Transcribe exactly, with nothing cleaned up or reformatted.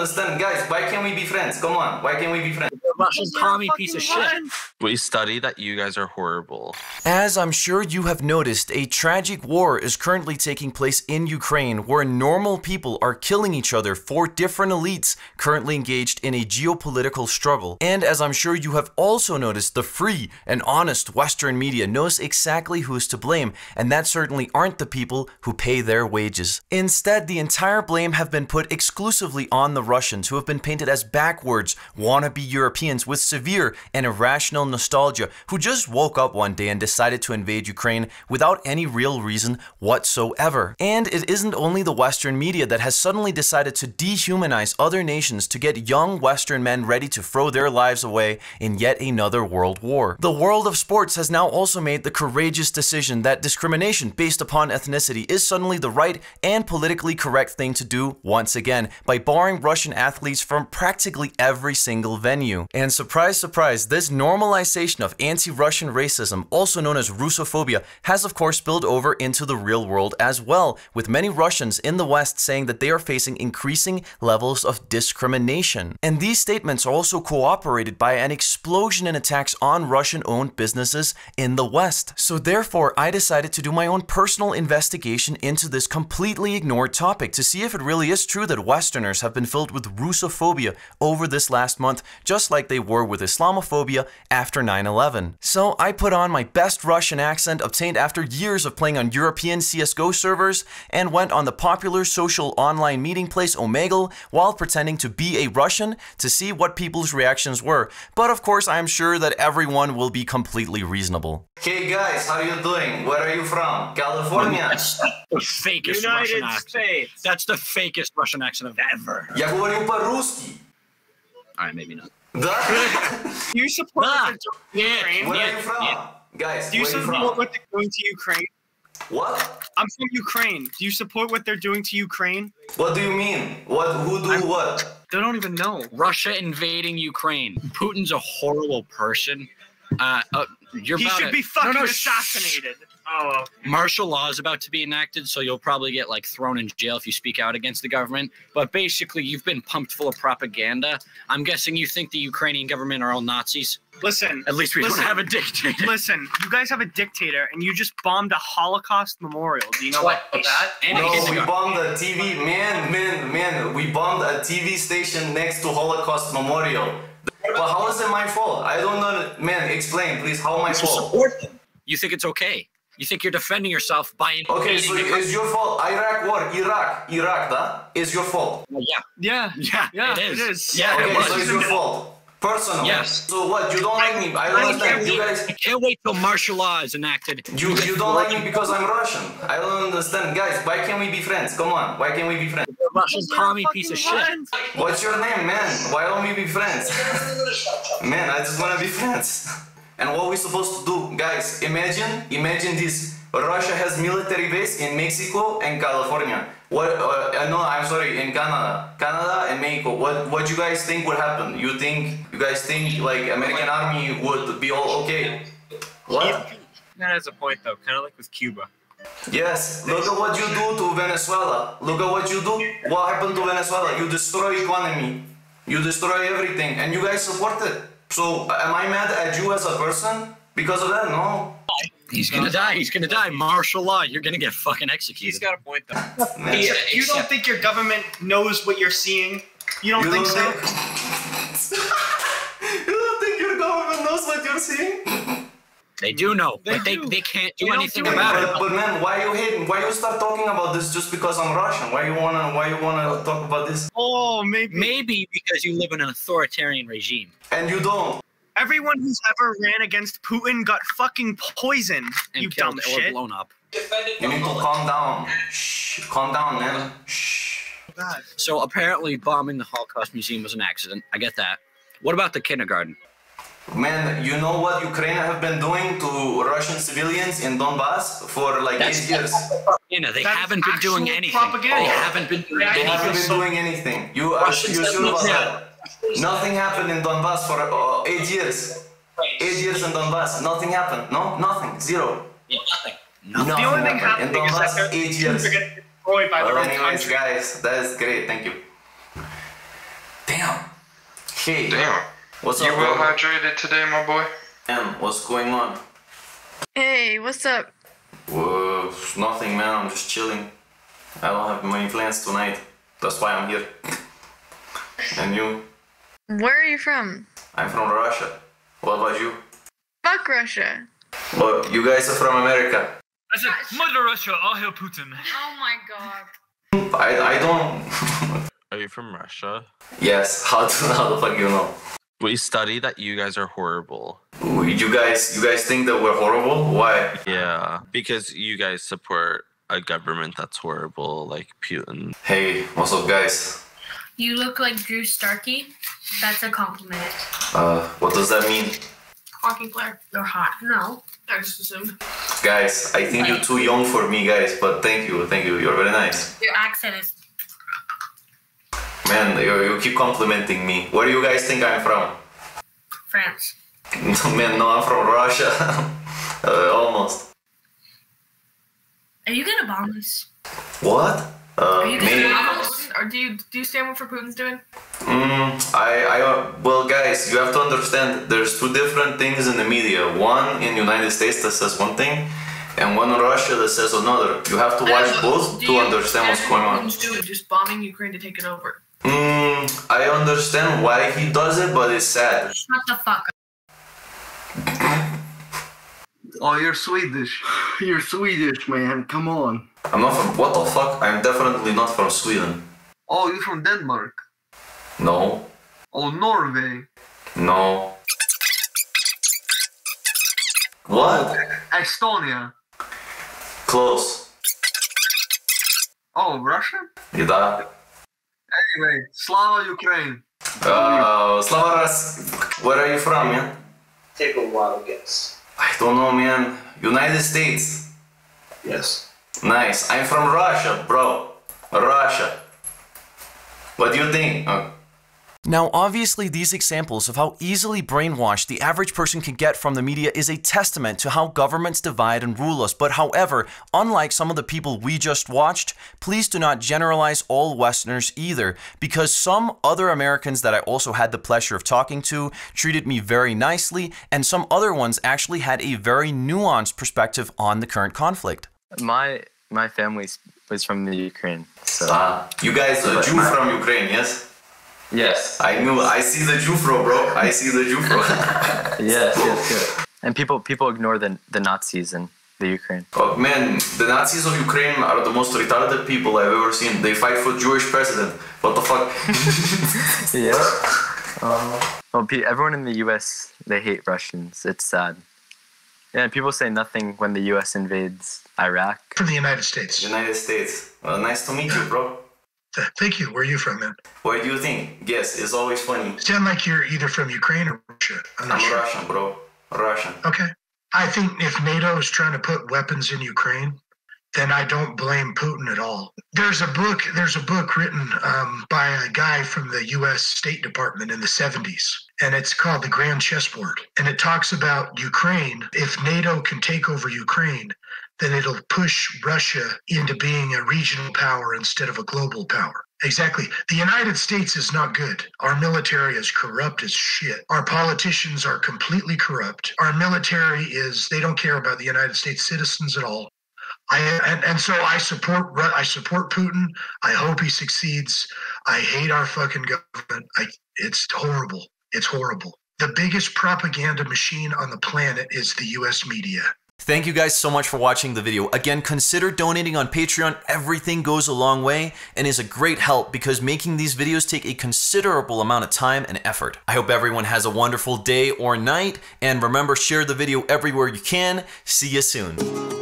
understand, guys. Why can't we be friends? Come on, why can't we be friends? Russia's commie piece of shit. We study that you guys are horrible. As I'm sure you have noticed, a tragic war is currently taking place in Ukraine where normal people are killing each other for different elites currently engaged in a geopolitical struggle. And as I'm sure you have also noticed, the free and honest Western media knows exactly who's to blame, and that certainly aren't the people who pay their wages. Instead, the entire blame have been put exclusively on the Russians, who have been painted as backwards, wannabe Europeans with severe and irrational nostalgia, who just woke up one day and decided to invade Ukraine without any real reason whatsoever. And it isn't only the Western media that has suddenly decided to dehumanize other nations to get young Western men ready to throw their lives away in yet another world war. The world of sports has now also made the courageous decision that discrimination based upon ethnicity is suddenly the right and politically correct thing to do once again by barring Russian athletes from practically every single venue. And surprise, surprise, this normalization of anti-Russian racism, also known as Russophobia, has of course spilled over into the real world as well, with many Russians in the West saying that they are facing increasing levels of discrimination. And these statements are also corroborated by an explosion in attacks on Russian-owned businesses in the West. So therefore, I decided to do my own personal investigation into this completely ignored topic to see if it really is true that Westerners have been filled with Russophobia over this last month, just like they were with Islamophobia after After nine eleven. So I put on my best Russian accent obtained after years of playing on European C S G O servers and went on the popular social online meeting place Omegle while pretending to be a Russian to see what people's reactions were. But of course, I'm sure that everyone will be completely reasonable. Hey guys, how are you doing? Where are you from? California? That's the fakest United Russian States. Accent. That's the fakest Russian accent I've ever heard. Я говорю по-русски. Alright, maybe not. You support nah. yeah, Ukraine? Where yeah, are you from? Yeah. Guys, do you support you what they're doing to Ukraine? What? I'm from Ukraine. Do you support what they're doing to Ukraine? What do you mean? What? Who do I'm, what? They don't even know. Russia invading Ukraine. Putin's a horrible person. Uh, uh, you're he about should to, be fucking no, no, assassinated. Oh, well. Martial law is about to be enacted, so you'll probably get like thrown in jail if you speak out against the government. But basically, you've been pumped full of propaganda. I'm guessing you think the Ukrainian government are all Nazis. Listen, at least we listen, don't have a dictator. Listen, you guys have a dictator, and you just bombed a Holocaust memorial. Do you know what about that? No, we bombed a T V. Man, man, man, we bombed a T V station next to Holocaust memorial. But how is it my fault? I don't know. Man, explain, please. How am I fault? Support them. You think it's okay? You think you're defending yourself by... Okay, so it's your fault. Iraq war, Iraq, Iraq, huh? It's your fault. Yeah. Yeah. Yeah. Yeah. It is. It is. Yeah, okay, it so it's your fault. Personal. Yes. So what? You don't like me? I don't understand. You guys... I can't wait till martial law is enacted. You, you don't like me because I'm Russian. I don't understand. Guys, why can't we be friends? Come on. Why can't we be friends? Russian commie piece of shit. What's your name, man? Why don't we be friends? Man, I just want to be friends. And what are we supposed to do? Guys, imagine, imagine this. Russia has military base in Mexico and California. What, uh, no, I'm sorry, in Canada. Canada and Mexico. What, what you guys think would happen? You think, you guys think like American army would be all okay? What? That has a point though, kind of like with Cuba. Yes, look at what you do to Venezuela. Look at what you do. What happened to Venezuela? You destroy economy. You destroy everything and you guys support it. So am I mad at you as a person because of that? No. He's gonna no. die. He's gonna die. Martial law. You're gonna get fucking executed. He's got a point though. You, you don't think your government knows what you're seeing? You don't you think don't so? Think... You don't think your government knows what you're seeing? They do know, they but do. They, they can't do they anything do about it. But, but man, why you hating? Why you start talking about this just because I'm Russian? Why you wanna? Why you wanna talk about this? Oh, maybe. Maybe because you live in an authoritarian regime. And you don't. Everyone who's ever ran against Putin got fucking poisoned. And you dumb shit. Or blown up. You need to calm down. Shh. Calm down, man. Shh. God. So apparently, bombing the Holocaust Museum was an accident. I get that. What about the kindergarten? Man, you know what Ukraine have been doing to Russian civilians in Donbass for like That's eight years? You know, they That's haven't been doing anything. Propaganda. They haven't been doing anything. They haven't been doing anything. You are sure about that? Nothing happened in Donbass for uh, eight years. Eight years in Donbass. Nothing happened. No, nothing. Zero. Yeah, nothing. nothing. Nothing. The only thing happened in Donbass, eight years. By the All right, guys, that is great. Thank you. T. Damn. What's you up, well brother? Hydrated today, my boy? M, what's going on? Hey, what's up? Whoa, nothing, man. I'm just chilling. I don't have many plans tonight. That's why I'm here. And you? Where are you from? I'm from Russia. What about you? Fuck Russia. Look, you guys are from America. I said, mother Russia, I'll help Putin. Oh my god. I, I don't... Are you from Russia? Yes. How, to, how the fuck you know? We study that you guys are horrible. You guys, you guys think that we're horrible? Why? Yeah, because you guys support a government that's horrible, like Putin. Hey, what's up, guys? You look like Drew Starkey. That's a compliment. Uh, what does that mean? Hockey player. You're hot. No, I just assumed. Guys, I think like, you're too young for me, guys. But thank you, thank you. You're very nice. Your accent is. Man, you, you keep complimenting me. Where do you guys think I'm from? France. Man, no, I'm from Russia. uh, almost. Are you gonna bomb us? What? Uh, Are you gonna bomb us? Or do you do you stand what for Putin's doing? Mm, I, I, well, guys, you have to understand. There's two different things in the media. One in the United States that says one thing, and one in Russia that says another. You have to watch both to understand what's going on. Putin's doing just bombing Ukraine to take it over. Mm, I understand why he does it, but it's sad. Shut the fuck up. Oh, you're Swedish. You're Swedish, man. Come on. I'm not from. What the fuck? I'm definitely not from Sweden. Oh, you're from Denmark? No. Oh, Norway? No. What? Estonia? Close. Oh, Russia? Yeah. Anyway, Slava Ukraine. Uh, Slava Ras. Where are you from, man? Take a wild guess. I don't know, man. United States? Yes. Nice. I'm from Russia, bro. Russia. What do you think? Uh Now, obviously, these examples of how easily brainwashed the average person can get from the media is a testament to how governments divide and rule us. But however, unlike some of the people we just watched, please do not generalize all Westerners either, because some other Americans that I also had the pleasure of talking to treated me very nicely, and some other ones actually had a very nuanced perspective on the current conflict. My my family was from the Ukraine. So. Uh, you guys are Jew from Ukraine, yes? Yes. I knew. I see the Jufro, bro. I see the Jufro. Yes, yes, yes. And people people ignore the, the Nazis in the Ukraine. Oh, man, the Nazis of Ukraine are the most retarded people I've ever seen. They fight for Jewish president. What the fuck? Yeah. Um, well, everyone in the U S, they hate Russians. It's sad. Yeah, people say nothing when the U S invades Iraq. From the United States. United States. Well, nice to meet you, bro. Thank you. Where are you from, man? What do you think? Yes, it's always funny. Sound like you're either from Ukraine or Russia. I'm not I'm sure. Russian, bro. Russian. Okay. I think if NATO is trying to put weapons in Ukraine, then I don't blame Putin at all. There's a book. There's a book written um, by a guy from the U S State Department in the seventies, and it's called The Grand Chessboard, and it talks about Ukraine. If NATO can take over Ukraine, then it'll push Russia into being a regional power instead of a global power. Exactly. The United States is not good. Our military is corrupt as shit. Our politicians are completely corrupt. Our military is, they don't care about the United States citizens at all. I, and, and so I support I support Putin. I hope he succeeds. I hate our fucking government. I, it's horrible. It's horrible. The biggest propaganda machine on the planet is the U S media. Thank you guys so much for watching the video. Again, consider donating on Patreon. Everything goes a long way and is a great help because making these videos take a considerable amount of time and effort. I hope everyone has a wonderful day or night, and remember, share the video everywhere you can. See you soon.